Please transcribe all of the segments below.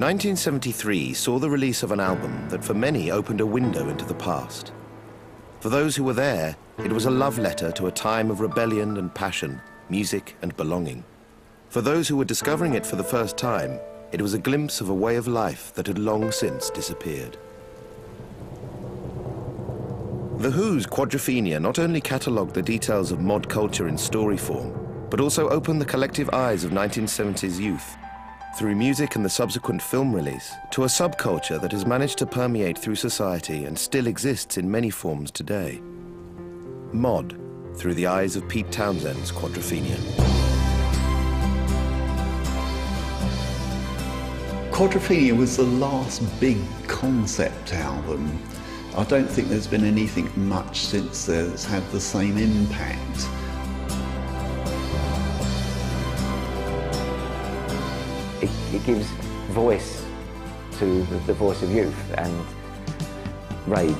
1973 saw the release of an album that for many opened a window into the past. For those who were there, it was a love letter to a time of rebellion and passion, music and belonging. For those who were discovering it for the first time, it was a glimpse of a way of life that had long since disappeared. The Who's Quadrophenia not only catalogued the details of mod culture in story form, but also opened the collective eyes of 1970s youth, through music and the subsequent film release, to a subculture that has managed to permeate through society and still exists in many forms today. Mod, through the eyes of Pete Townsend's Quadrophenia. Quadrophenia was the last big concept album. I don't think there's been anything much since that's had the same impact. It gives voice to the voice of youth and rage.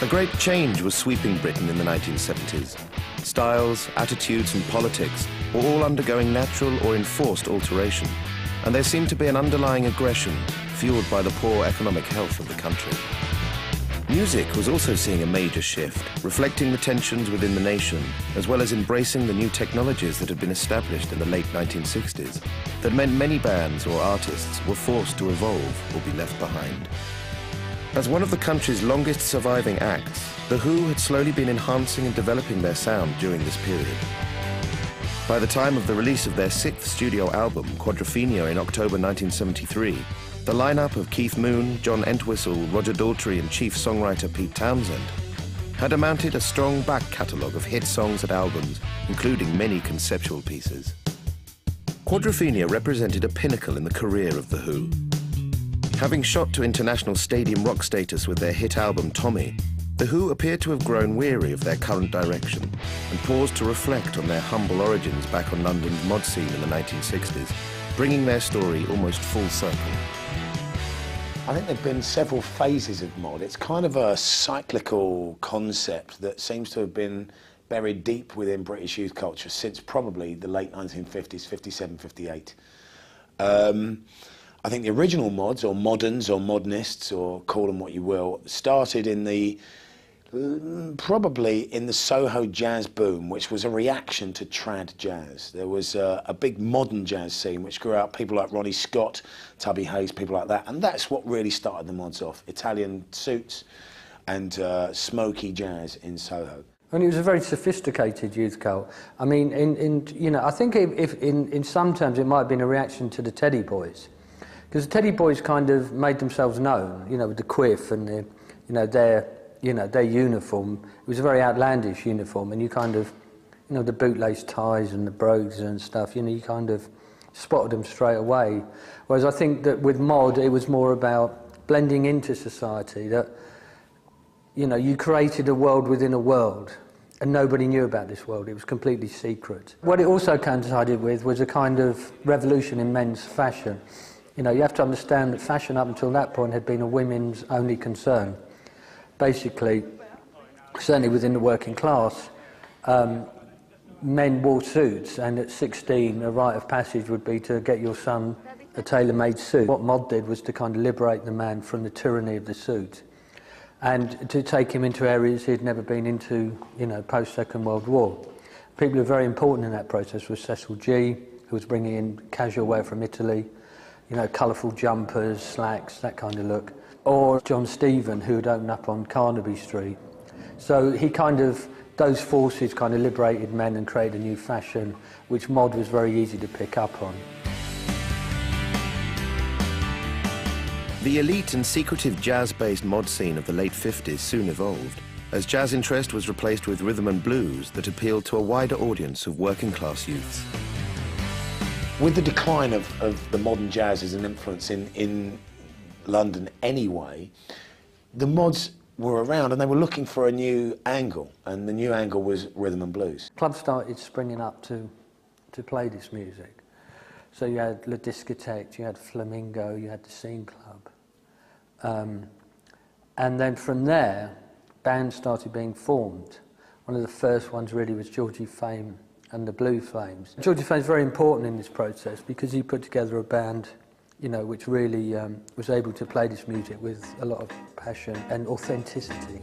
A great change was sweeping Britain in the 1970s. Styles, attitudes and politics were all undergoing natural or enforced alteration, and there seemed to be an underlying aggression fueled by the poor economic health of the country. Music was also seeing a major shift, reflecting the tensions within the nation, as well as embracing the new technologies that had been established in the late 1960s, that meant many bands or artists were forced to evolve or be left behind. As one of the country's longest surviving acts, The Who had slowly been enhancing and developing their sound during this period. By the time of the release of their 6th studio album, Quadrophenia, in October 1973, the lineup of Keith Moon, John Entwistle, Roger Daltrey and chief songwriter Pete Townsend had amounted a strong back catalogue of hit songs and albums, including many conceptual pieces. Quadrophenia represented a pinnacle in the career of The Who. Having shot to international stadium rock status with their hit album Tommy, The Who appeared to have grown weary of their current direction and paused to reflect on their humble origins back on London's mod scene in the 1960s, bringing their story almost full circle. I think there have been several phases of mod. It's kind of a cyclical concept that seems to have been buried deep within British youth culture since probably the late 1950s, 57, 58. I think the original mods, or moderns, or modernists, or call them what you will, started in the, probably in the Soho jazz boom, which was a reaction to trad jazz. There was a big modern jazz scene which grew out, people like Ronnie Scott, Tubby Hayes, people like that, and that's what really started the mods off. Italian suits and smoky jazz in Soho. And it was a very sophisticated youth cult. I mean, you know, I think in some terms it might have been a reaction to the Teddy Boys, because the Teddy Boys kind of made themselves known, you know, with the quiff and the, their uniform. It was a very outlandish uniform, and you kind of, you know, the bootlace ties and the brogues and stuff, you know, you kind of spotted them straight away. Whereas I think that with mod, it was more about blending into society, that, you know, you created a world within a world, and nobody knew about this world. It was completely secret. What it also coincided with was a kind of revolution in men's fashion. You know, you have to understand that fashion up until that point had been a women's only concern. Basically, certainly within the working class, men wore suits, and at 16, a rite of passage would be to get your son a tailor-made suit. What mod did was to kind of liberate the man from the tyranny of the suit and to take him into areas he'd never been into, you know, post-Second World War. People who were very important in that process were Cecil Gee, who was bringing in casual wear from Italy, you know, colourful jumpers, slacks, that kind of look. Or John Stephen, who would open up on Carnaby Street. So he kind of, those forces kind of liberated men and created a new fashion, which mod was very easy to pick up on. The elite and secretive jazz-based mod scene of the late 50s soon evolved, as jazz interest was replaced with rhythm and blues that appealed to a wider audience of working-class youths. With the decline of the modern jazz as an influence in London anyway, the mods were around and they were looking for a new angle, and the new angle was rhythm and blues. Clubs started springing up to play this music. So you had La Discothèque, you had Flamingo, you had the Scene Club. And then from there, bands started being formed. One of the first ones really was Georgie Fame and the Blue Flames. Georgie Fame's very important in this process because he put together a band, you know, which really was able to play this music with a lot of passion and authenticity.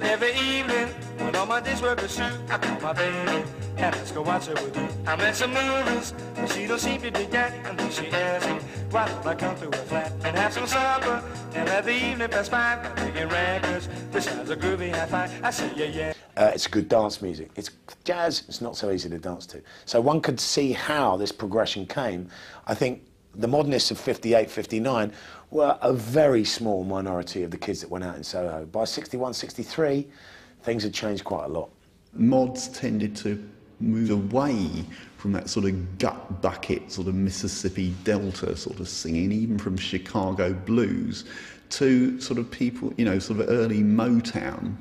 Every evening, when all my days were pursued, I call my baby and ask her what's up with you. I'm at some movies, but she don't seem to be daddy until she asks me, why don't I come through a flat and have some supper? And at the evening past 5, I'm making records. This sounds a groovy hi-fi, I say yeah, yeah. It's good dance music. It's jazz, it's not so easy to dance to. So one could see how this progression came. I think the modernists of 58, 59 were a very small minority of the kids that went out in Soho. By 61, 63, things had changed quite a lot. Mods tended to move away from that sort of gut bucket, sort of Mississippi Delta sort of singing, even from Chicago blues, to sort of people, you know, sort of early Motown.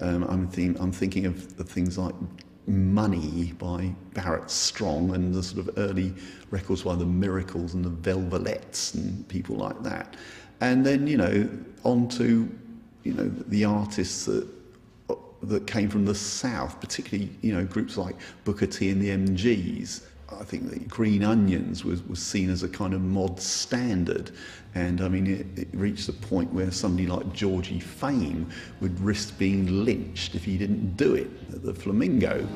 I'm thinking of things like Money by Barrett Strong and the sort of early records by the Miracles and the Velvelettes and people like that. And then, you know, on to, you know, the artists that came from the South, particularly, you know, groups like Booker T and the MGs. I think that Green Onions was seen as a kind of mod standard, and I mean it reached the point where somebody like Georgie Fame would risk being lynched if he didn't do it at the Flamingo.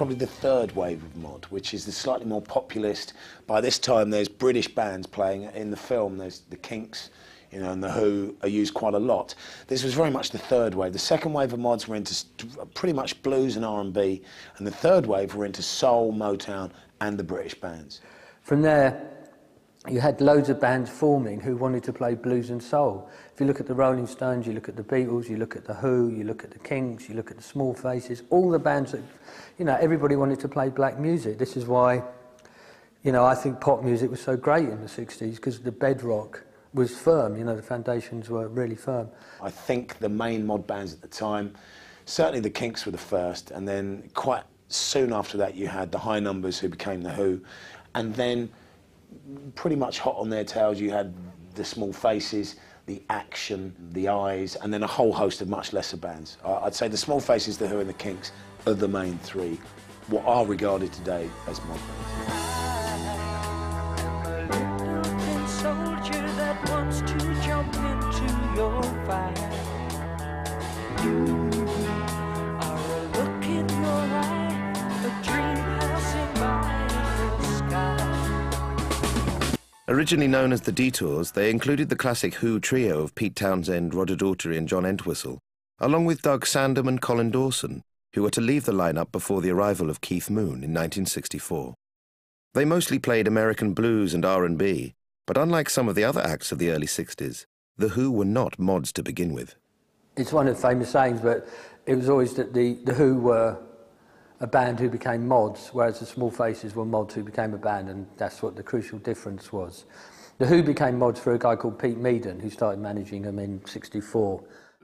Probably the third wave of mod, which is the slightly more populist. By this time there's British bands playing in the film. There's the Kinks, you know, and the Who are used quite a lot. This was very much the third wave. The second wave of mods were into pretty much blues and R&B, and the third wave were into soul, Motown and the British bands. From there you had loads of bands forming who wanted to play blues and soul. If you look at the Rolling Stones, you look at the Beatles, you look at the Who, you look at the Kinks, you look at the Small Faces, all the bands that, you know, everybody wanted to play black music. This is why, you know, I think pop music was so great in the 60s, because the bedrock was firm, you know, the foundations were really firm. I think the main mod bands at the time, certainly the Kinks were the first, and then quite soon after that you had the High Numbers, who became the Who, and then pretty much hot on their tails you had the Small Faces, the Action, the Eyes, and then a whole host of much lesser bands. I'd say the Small Faces, the Who and the Kinks are the main three, what are regarded today as mod bands. Originally known as the Detours, they included the classic Who trio of Pete Townsend, Roger Daltrey and John Entwistle, along with Doug Sandham and Colin Dawson, who were to leave the lineup before the arrival of Keith Moon in 1964. They mostly played American blues and R&B, but unlike some of the other acts of the early 60s, the Who were not mods to begin with. It's one of the famous sayings, but it was always that the Who were a band who became mods, whereas the Small Faces were mods who became a band, and that's what the crucial difference was. The Who became mods for a guy called Pete Meaden, who started managing them in 64.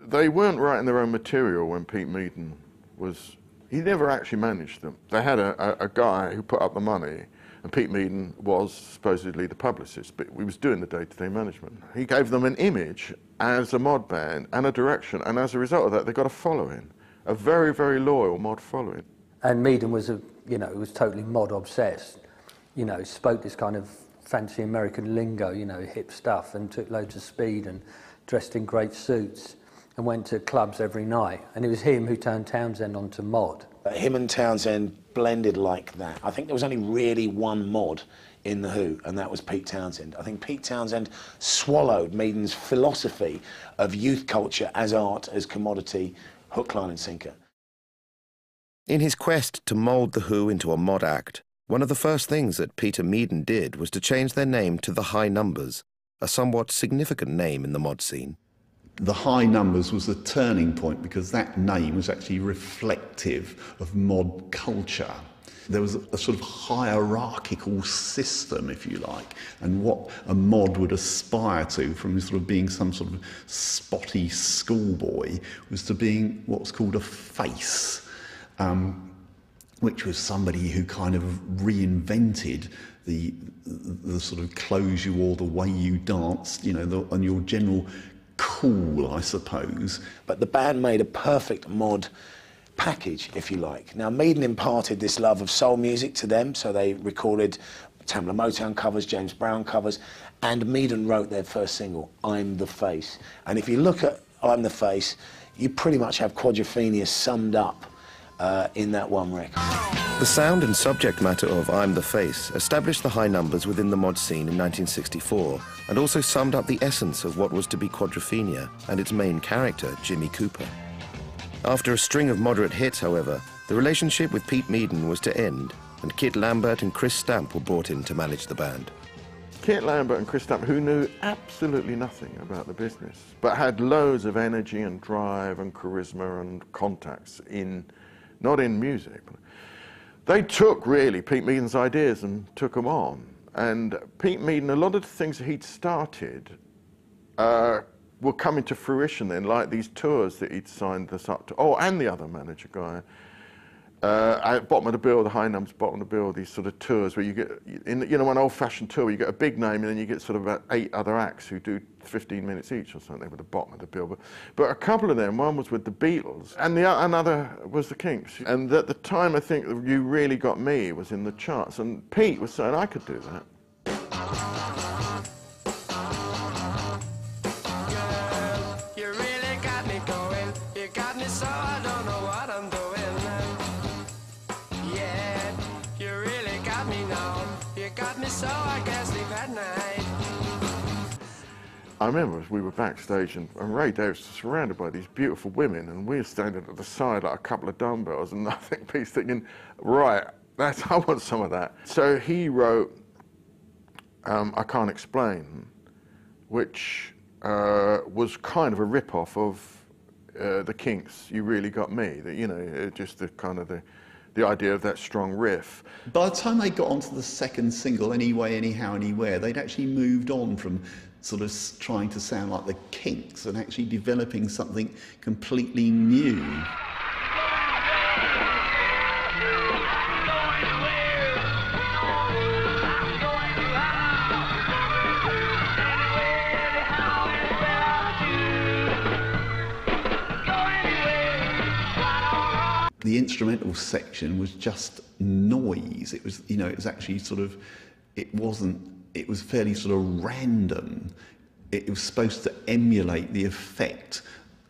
They weren't writing their own material when Pete Meaden was... He never actually managed them. They had a guy who put up the money, and Pete Meaden was supposedly the publicist, but he was doing the day-to-day management. He gave them an image as a mod band and a direction, and as a result of that, they got a following, a very, very loyal mod following. And Meaden was, was totally mod-obsessed, you know, spoke this kind of fancy American lingo, you know, hip stuff, and took loads of speed and dressed in great suits and went to clubs every night. And it was him who turned Townsend onto mod. Him and Townsend blended like that. I think there was only really one mod in The Who, and that was Pete Townsend. I think Pete Townsend swallowed Meaden's philosophy of youth culture as art, as commodity, hook, line and sinker. In his quest to mould The Who into a mod act, one of the first things that Peter Meaden did was to change their name to The High Numbers, a somewhat significant name in the mod scene. The High Numbers was the turning point because that name was actually reflective of mod culture. There was a sort of hierarchical system, if you like, and what a mod would aspire to, from sort of being some sort of spotty schoolboy, was to being what's called a face. which was somebody who kind of reinvented the sort of clothes you wore, the way you danced, you know, and your general cool, I suppose. But the band made a perfect mod package, if you like. Now, Meaden imparted this love of soul music to them, so they recorded Tamla Motown covers, James Brown covers, and Meaden wrote their first single, I'm the Face. And if you look at I'm the Face, you pretty much have Quadrophenia summed up in that one record. The sound and subject matter of I'm the Face established the High Numbers within the mod scene in 1964, and also summed up the essence of what was to be Quadrophenia and its main character, Jimmy Cooper. After a string of moderate hits, however, the relationship with Pete Meaden was to end, and Kit Lambert and Chris Stamp were brought in to manage the band. Kit Lambert and Chris Stamp, who knew absolutely nothing about the business, but had loads of energy and drive and charisma and contacts in, not in music. They took, really, Pete Meaden's ideas and took them on. And Pete Meaden, a lot of the things that he'd started were coming to fruition then, like these tours that he'd signed us up to. Oh, and the other manager guy. At bottom of the bill, the High Numbers, bottom of the bill, these sort of tours where you get, you know, an old-fashioned tour where you get a big name and then you get sort of about 8 other acts who do 15 minutes each or something with the bottom of the bill. But a couple of them, one was with the Beatles and another was the Kinks. And at the time, I think You Really Got Me was in the charts, and Pete was saying, I could do that. I remember we were backstage and Ray Davis was surrounded by these beautiful women, and we were standing at the side like a couple of dumbbells, and I think Pete's thinking, right, I want some of that. So he wrote I Can't Explain, which was kind of a rip-off of the Kinks' You Really Got Me, that, you know, just the kind of the idea of that strong riff. By the time they got onto the second single, Anyway, Anyhow, Anywhere, they'd actually moved on from sort of trying to sound like the Kinks and actually developing something completely new. The instrumental section was just noise. It was, you know, it was actually sort of, it wasn't, it was fairly sort of random. It was supposed to emulate the effect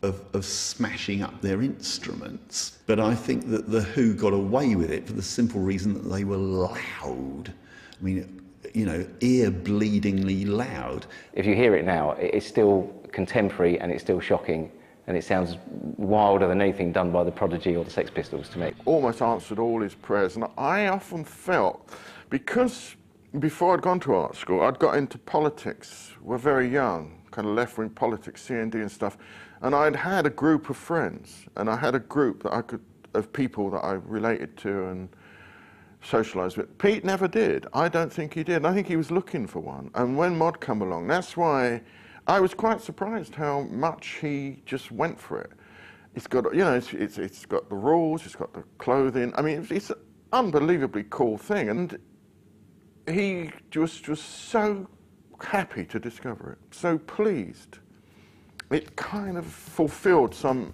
of smashing up their instruments. But I think that The Who got away with it for the simple reason that they were loud. I mean, you know, ear-bleedingly loud. If you hear it now, it's still contemporary and it's still shocking. And it sounds wilder than anything done by the Prodigy or the Sex Pistols to me. Almost answered all his prayers, and I often felt, because before I'd gone to art school, I'd got into politics, we're very young, kind of left-wing politics, C&D and stuff, and I'd had a group of friends, and I had a group that I could, of people that I related to and socialised with. Pete never did. I don't think he did. I think he was looking for one, and when mod come along, that's why I was quite surprised how much he just went for it. It's got, you know, it's got the rules, it's got the clothing. I mean, it's an unbelievably cool thing, and he just was so happy to discover it, so pleased. It kind of fulfilled some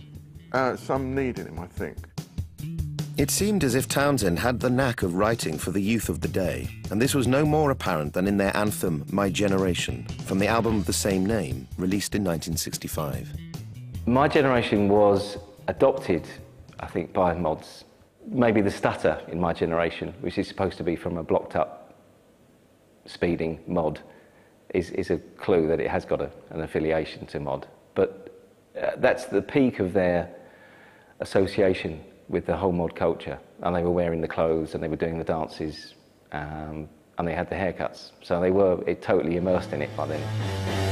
need in him, I think. It seemed as if Townsend had the knack of writing for the youth of the day, and this was no more apparent than in their anthem, My Generation, from the album of the same name, released in 1965. My Generation was adopted, I think, by mods. Maybe the stutter in My Generation, which is supposed to be from a blocked-up, speeding mod, is a clue that it has got an affiliation to mod. But that's the peak of their association with the whole mod culture, and they were wearing the clothes and they were doing the dances and they had the haircuts, so they were totally immersed in it by then.